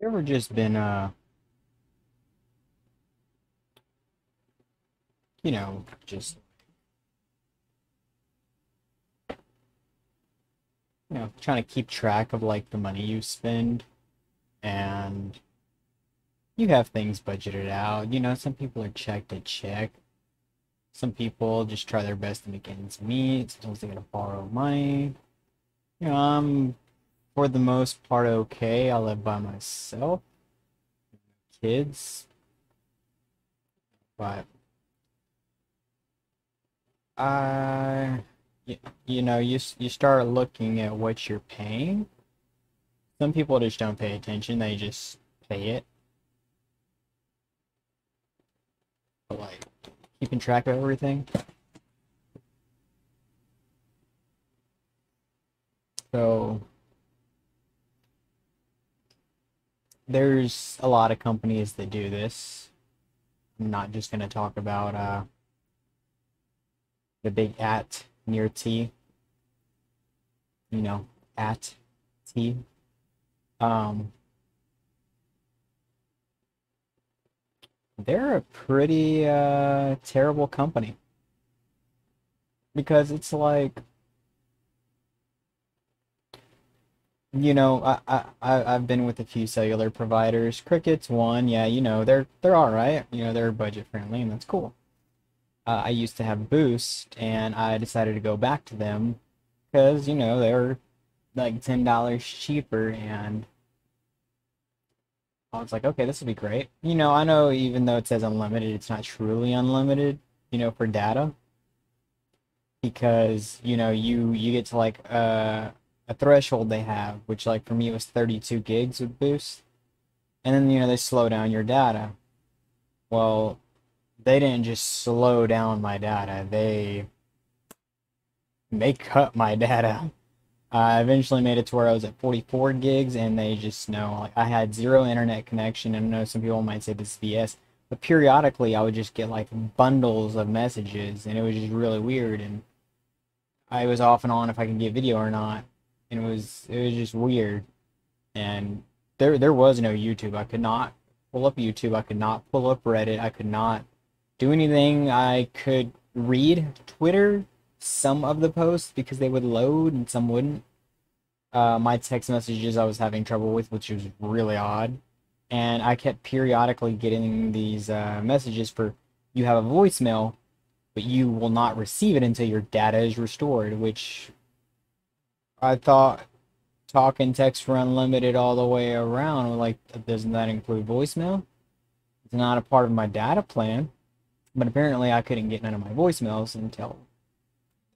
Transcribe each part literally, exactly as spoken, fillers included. You ever just been, uh, you know, just, you know, trying to keep track of, like, the money you spend, and you have things budgeted out. You know, some people are check to check. Some people just try their best to make ends meet. Sometimes they gotta borrow money. You know, I'm, for the most part, okay. I live by myself, kids, but I, you, you know, you you start looking at what you're paying. Some people just don't pay attention; they just pay it. But like keeping track of everything. So. There's a lot of companies that do this. I'm not just going to talk about uh, the big at near T. You know, at T. Um, they're a pretty uh, terrible company. Because it's like... You know, I, I, I've been with a few cellular providers. Cricket's one, yeah, you know, they're they're all right. You know, they're budget-friendly, and that's cool. Uh, I used to have Boost, and I decided to go back to them because, you know, they were like ten dollars cheaper, and I was like, okay, this will be great. You know, I know even though it says unlimited, it's not truly unlimited, you know, for data. Because, you know, you, you get to, like, uh... a threshold they have, which like for me it was thirty-two gigs with Boost, and then you know they slow down your data. Well, they didn't just slow down my data, they they cut my data. I eventually made it to where I was at forty-four gigs, and they just know, like, I had zero internet connection, and I know some people might say this is B S, but periodically I would just get like bundles of messages, and it was just really weird, and I was off and on if I could get video or not. And it was it was just weird, and there there was no YouTube. I could not pull up YouTube. I could not pull up Reddit. I could not do anything. I could read Twitter, some of the posts, because they would load and some wouldn't. Uh, my text messages I was having trouble with, which was really odd, and I kept periodically getting these uh, messages for, you have a voicemail, but you will not receive it until your data is restored, which. I thought talk and text were unlimited all the way around. Like, doesn't that include voicemail? It's not a part of my data plan. But apparently I couldn't get none of my voicemails until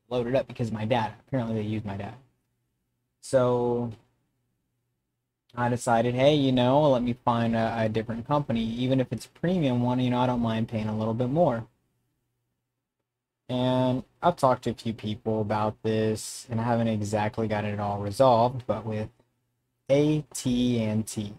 loaded up because of my data. Apparently they used my data. So I decided, hey, you know, let me find a, a different company. Even if it's a premium one, you know, I don't mind paying a little bit more. And I've talked to a few people about this, and I haven't exactly got it all resolved, but with A T and T.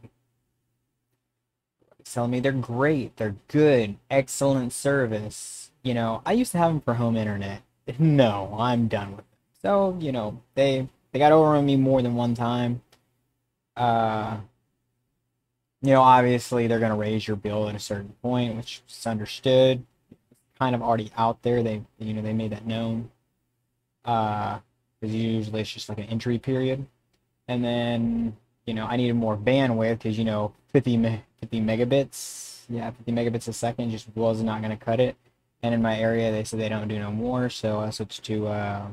It's telling me they're great, they're good, excellent service. You know, I used to have them for home internet. No, I'm done with them. So, you know, they, they got over on me more than one time. Uh, you know, obviously they're going to raise your bill at a certain point, which is understood. Kind of already out there, they you know they made that known, uh because usually it's just like an entry period, and then you know I needed more bandwidth because you know fifty megabits, yeah, fifty megabits a second just was not going to cut it, and in my area they said they don't do no more, so I switched to uh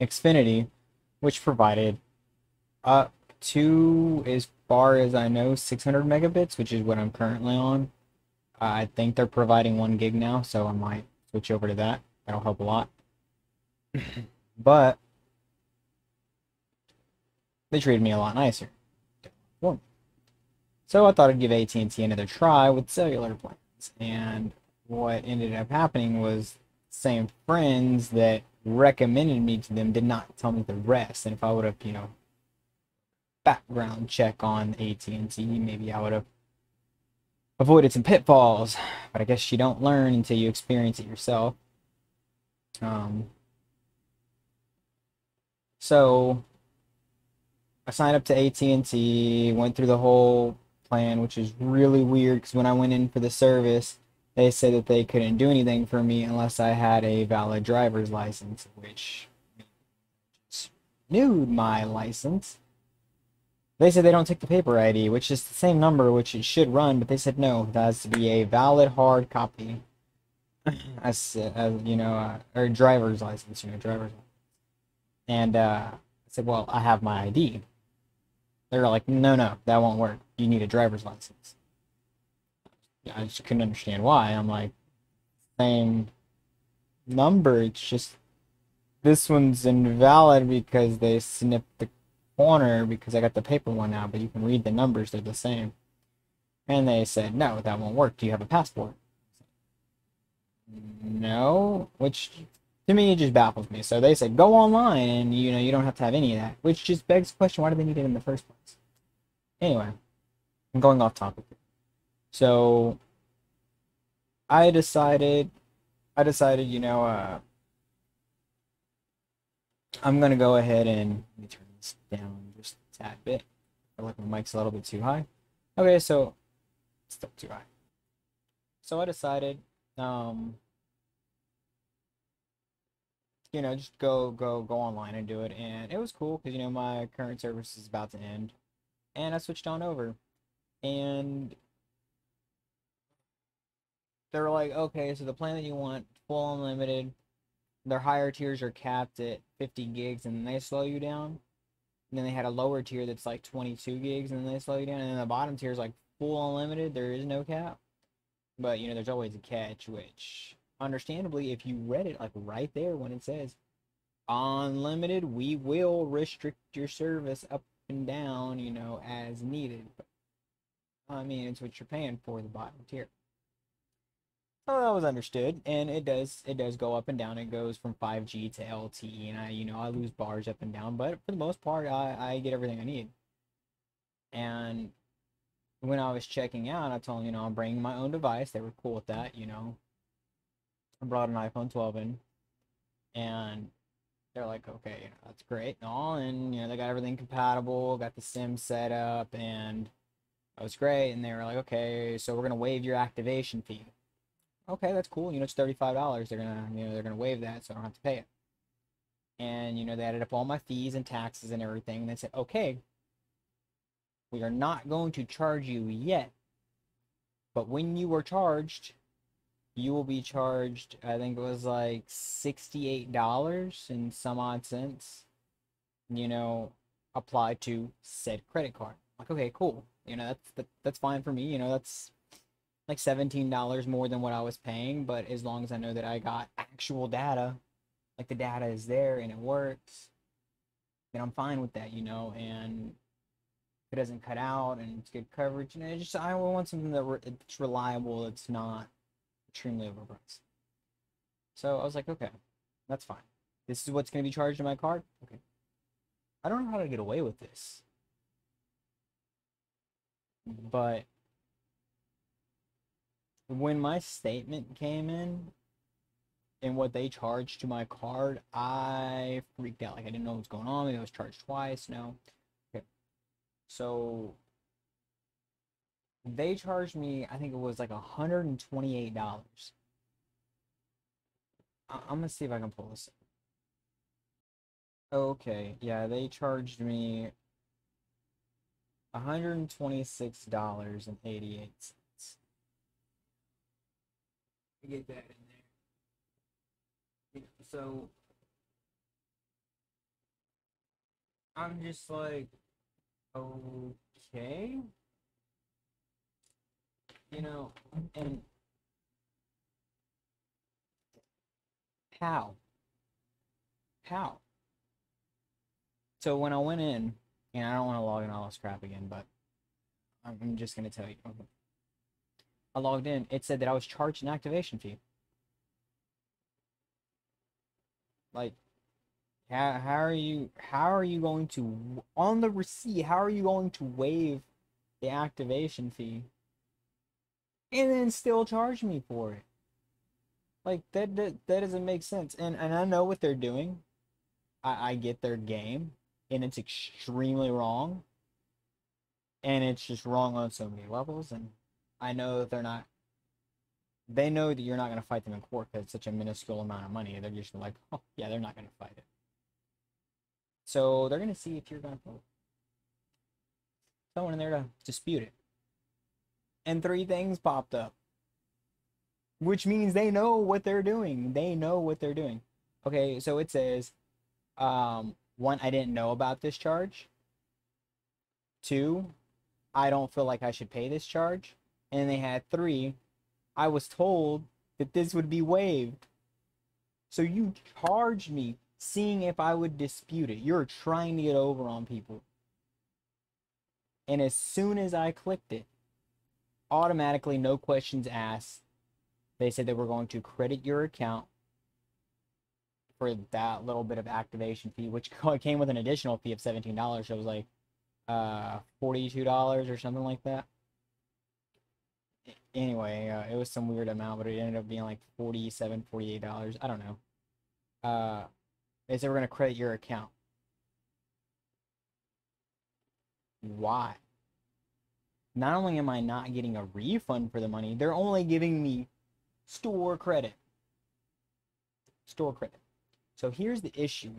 Xfinity, which provided up to, as far as I know, six hundred megabits, which is what I'm currently on. I think they're providing one gig now, so I might switch over to that. That'll help a lot. But they treated me a lot nicer. So I thought I'd give A T and T another try with cellular plans. And what ended up happening was same friends that recommended me to them did not tell me the rest. And if I would have, you know, background check on A T and T, maybe I would have avoided some pitfalls, but I guess you don't learn until you experience it yourself. Um, so I signed up to A T and T, went through the whole plan, which is really weird because when I went in for the service, they said that they couldn't do anything for me unless I had a valid driver's license, which renewed my license. They said they don't take the paper I D, which is the same number, which it should run, but they said no, that has to be a valid hard copy. As, as you know, uh, or driver's license, you know, driver's license. And uh, I said, well, I have my I D. They're like, no, no, that won't work. You need a driver's license. I just couldn't understand why. I'm like, same number. It's just this one's invalid because they snipped the corner because I got the paper one now, but you can read the numbers. They're the same. And they said, no, that won't work. Do you have a passport? No, which to me, it just baffles me. So they said, go online and, you know, you don't have to have any of that, which just begs the question, why do they need it in the first place? Anyway, I'm going off topic. So I decided, I decided, you know, uh, I'm going to go ahead and let me turn this down just a tad bit. I feel like my mic's a little bit too high. Okay, so it's still too high. So I decided, um, you know, just go, go, go online and do it. And it was cool because, you know, my current service is about to end and I switched on over and they were like, okay, so the plan that you want, full unlimited, their higher tiers are capped at fifty gigs, and then they slow you down. And then they had a lower tier that's like twenty-two gigs, and then they slow you down. And then the bottom tier is like full unlimited, there is no cap. But, you know, there's always a catch, which, understandably, if you read it, like right there when it says, unlimited, we will restrict your service up and down, you know, as needed. But, I mean, it's what you're paying for, the bottom tier. Oh, that was understood, and it does it does go up and down. It goes from five G to L T E, and I you know I lose bars up and down, but for the most part, I I get everything I need. And when I was checking out, I told them, you know I'm bringing my own device. They were cool with that, you know. I brought an iPhone twelve in, and they're like, okay, you know, that's great and all, and you know they got everything compatible, got the SIM set up, and it was great. And they were like, okay, so we're gonna waive your activation fee. Okay, that's cool. You know, it's thirty-five dollars. They're gonna, you know, they're gonna waive that, so I don't have to pay it. And you know, they added up all my fees and taxes and everything, and they said, okay, we are not going to charge you yet, but when you are charged, you will be charged. I think it was like sixty-eight dollars and some odd cents. You know, applied to said credit card. Like, okay, cool. You know, that's that, that's fine for me. You know, that's like seventeen dollars more than what I was paying, but as long as I know that I got actual data, like the data is there and it works, then I'm fine with that, you know, and it doesn't cut out and it's good coverage, and I just, I want something that's reliable, that's not extremely overpriced. So I was like, okay, that's fine. This is what's going to be charged to my card? Okay. I don't know how to get away with this, but when my statement came in and what they charged to my card, I freaked out. Like, I didn't know what was going on. Maybe I was charged twice. No. Okay. So they charged me, I think it was like one hundred twenty-eight dollars. I I'm going to see if I can pull this up. Okay. Yeah, they charged me one hundred twenty-six dollars and eighty-eight cents. Get that in there. So I'm just like, okay, you know, and how how so when I went in, and I don't want to log in all this crap again, but I'm just gonna tell you, okay, I logged in, it said that I was charged an activation fee. Like, how, how are you, how are you going to, on the receipt, how are you going to waive the activation fee and then still charge me for it? Like, that, that, that doesn't make sense. And, and I know what they're doing. I, I get their game. and it's extremely wrong, and it's just wrong on so many levels. And I know that they're not, they know that you're not going to fight them in court because it's such a minuscule amount of money. They're just like, oh yeah, they're not going to fight it. So they're going to see if you're going to put someone in there to dispute it. And three things popped up, which means they know what they're doing. They know what they're doing. Okay, so it says, um, one, I didn't know about this charge. Two, I don't feel like I should pay this charge. And they had three, I was told that this would be waived. So you charged me seeing if I would dispute it. You're trying to get over on people. And as soon as I clicked it, automatically, no questions asked, they said they were going to credit your account for that little bit of activation fee, which came with an additional fee of seventeen dollars. So it was like uh, forty-two dollars or something like that. Anyway, uh, it was some weird amount, but it ended up being like forty-seven dollars, forty-eight dollars. I don't know. Uh, they said we're going to credit your account. Why? Not only am I not getting a refund for the money, they're only giving me store credit. Store credit. So here's the issue.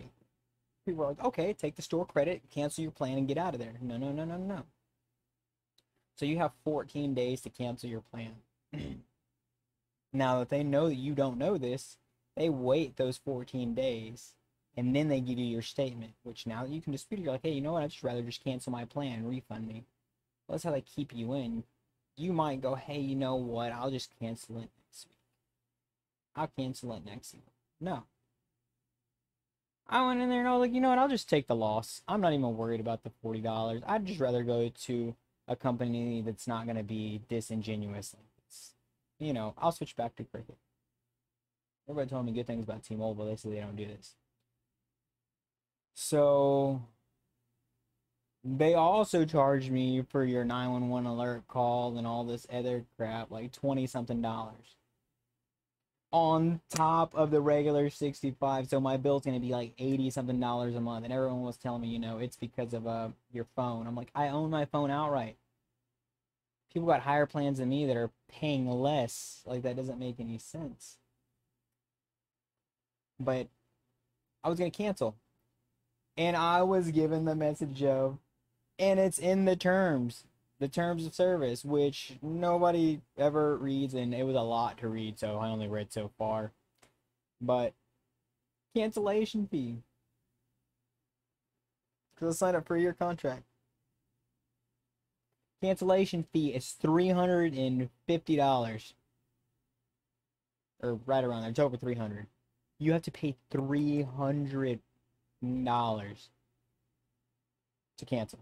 People are like, okay, take the store credit, cancel your plan, and get out of there. No, no, no, no, no. So you have fourteen days to cancel your plan. Now that they know that you don't know this, they wait those fourteen days, and then they give you your statement, which now that you can dispute it, you're like, hey, you know what, I'd just rather just cancel my plan, refund me. Well, that's how they keep you in. You might go, hey, you know what, I'll just cancel it next week. I'll cancel it next week. No. I went in there and I was like, you know what, I'll just take the loss. I'm not even worried about the forty dollars. I'd just rather go to a company that's not going to be disingenuous like this. You know, I'll switch back to Cricket. Everybody told me good things about T-Mobile. They said they don't do this. So they also charged me for your nine one one alert call and all this other crap, like twenty something dollars on top of the regular sixty-five. So my bill's gonna be like eighty something dollars a month. And everyone was telling me, you know, it's because of uh your phone. I'm like, I own my phone outright. People got higher plans than me that are paying less. Like, that doesn't make any sense. But I was gonna cancel, and I was given the message of, and it's in the terms, the terms of service, which nobody ever reads, and it was a lot to read, so I only read so far. But cancellation fee, because I signed up for your contract. Cancellation fee is three hundred fifty dollars, or right around there. It's over three hundred dollars. You have to pay three hundred dollars to cancel.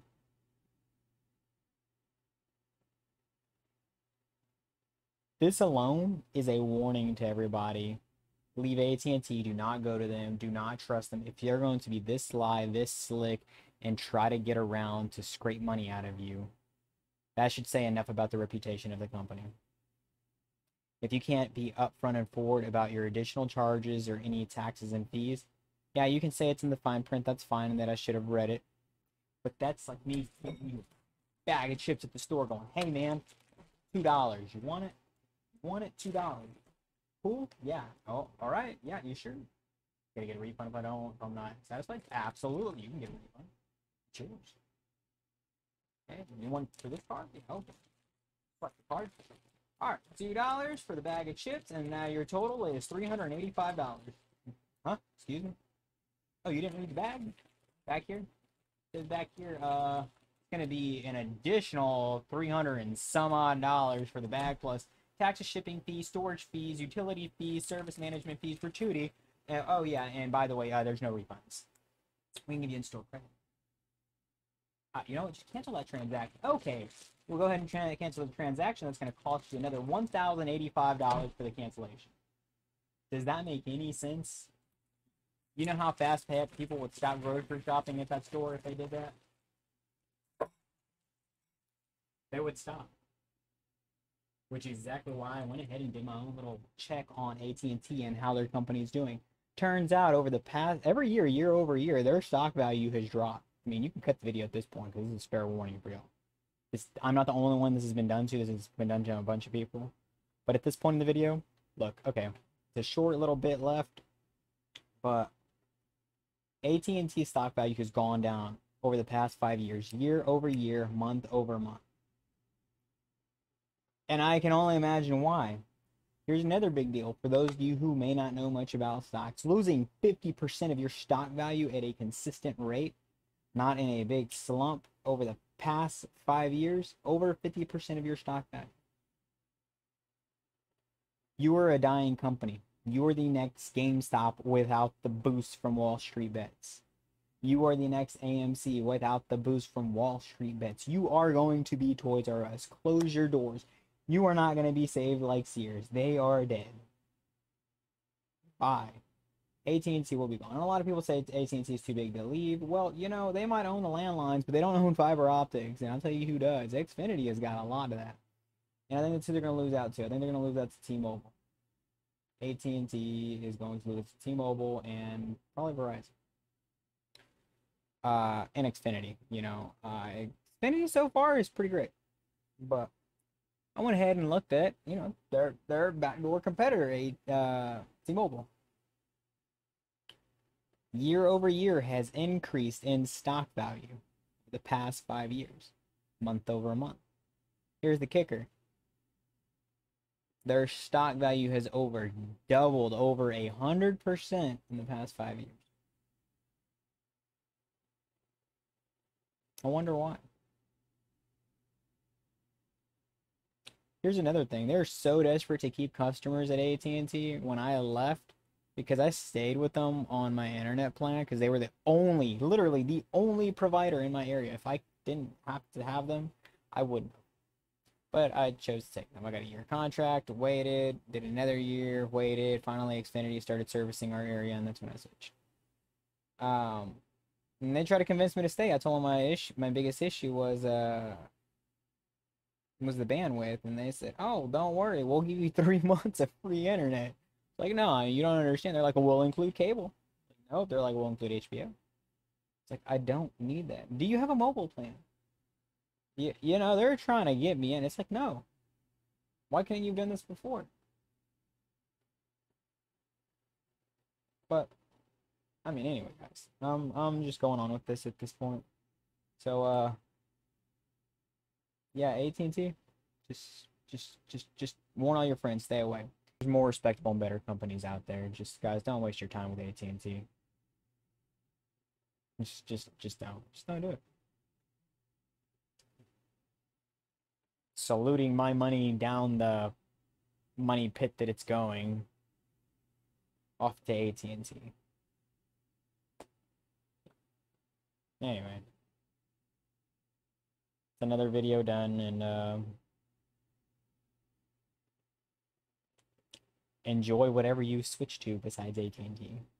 This alone is a warning to everybody. Leave A T and T. Do not go to them. Do not trust them. If you're going to be this sly, this slick, and try to get around to scrape money out of you, that should say enough about the reputation of the company. If you can't be upfront and forward about your additional charges or any taxes and fees, yeah, you can say it's in the fine print. That's fine, and that I should have read it. But that's like me giving you a bag of chips at the store going, hey, man, two dollars. You want it? Want it? two dollars. Cool? Yeah. Oh, all right. Yeah, you sure? Gonna get a refund if I don't, if I'm not satisfied? Absolutely. You can get a refund. Cheers. Okay. You want for this card? Yeah. Okay. What, the card? All right. two dollars for the bag of chips, and now your total is three hundred eighty-five dollars. Huh? Excuse me? Oh, you didn't read the bag? Back here? It says back here, uh, it's gonna be an additional three hundred and some odd dollars for the bag, plus taxes, shipping fees, storage fees, utility fees, service management fees, gratuity. Uh, oh, yeah, and by the way, uh, there's no refunds. We can give you in-store credit. Uh, you know what? Just cancel that transaction. Okay, we'll go ahead and try to cancel the transaction. That's going to cost you another one thousand eighty-five dollars for the cancellation. Does that make any sense? You know how fast people would stop grocery shopping at that store if they did that? They would stop. Which is exactly why I went ahead and did my own little check on A T and T and how their company is doing. Turns out, over the past, every year, year over year, their stock value has dropped. I mean, you can cut the video at this point because this is fair warning for y'all. This, I'm not the only one this has been done to. This has been done to a bunch of people. But at this point in the video, look, okay, it's a short little bit left, but A T and T stock value has gone down over the past five years, year over year, month over month. And I can only imagine why. Here's another big deal for those of you who may not know much about stocks. Losing fifty percent of your stock value at a consistent rate, not in a big slump over the past five years, over fifty percent of your stock value. You are a dying company. You are the next GameStop without the boost from Wall Street Bets. You are the next A M C without the boost from Wall Street Bets. You are going to be Toys R Us. Close your doors. You are not going to be saved like Sears. They are dead. Bye. A T and T will be gone. And a lot of people say A T and T is too big to leave. Well, you know, they might own the landlines, but they don't own fiber optics. And I'll tell you who does. Xfinity has got a lot of that. And I think that's who they're going to lose out to. I think they're going to lose out to T-Mobile. A T and T is going to lose to T-Mobile and probably Verizon. Uh, and Xfinity, you know, uh, Xfinity so far is pretty great, but I went ahead and looked at, you know, their their backdoor competitor, uh, T-Mobile. Year over year has increased in stock value the past five years, month over month. Here's the kicker: their stock value has over doubled, over a hundred percent in the past five years. I wonder why. Here's another thing. They're so desperate to keep customers at A T and T. When I left, because I stayed with them on my internet plan, because they were the only, literally the only provider in my area. If I didn't have to have them, I wouldn't. But I chose to take them. I got a year contract, waited, did another year, waited. Finally, Xfinity started servicing our area, and that's when I switched. Um... And they tried to convince me to stay. I told them my issue, my biggest issue was uh was the bandwidth, and they said, "Oh, don't worry, we'll give you three months of free internet." It's like, no, you don't understand. They're like, "We'll include cable." Like, nope. They're like, "We'll include H B O." It's like, I don't need that. Do you have a mobile plan? You, you know, they're trying to get me in. It's like, no. Why couldn't you have done this before? But. I mean, anyway, guys, um, I'm just going on with this at this point. So, uh, yeah, A T and T, just, just, just, just warn all your friends, stay away. There's more respectable and better companies out there. Just, guys, don't waste your time with A T and T. Just, just, just don't, just don't do it. Saluting my money down the money pit that it's going off to A T and T. Anyway, it's another video done, and uh, enjoy whatever you switch to besides A T and T.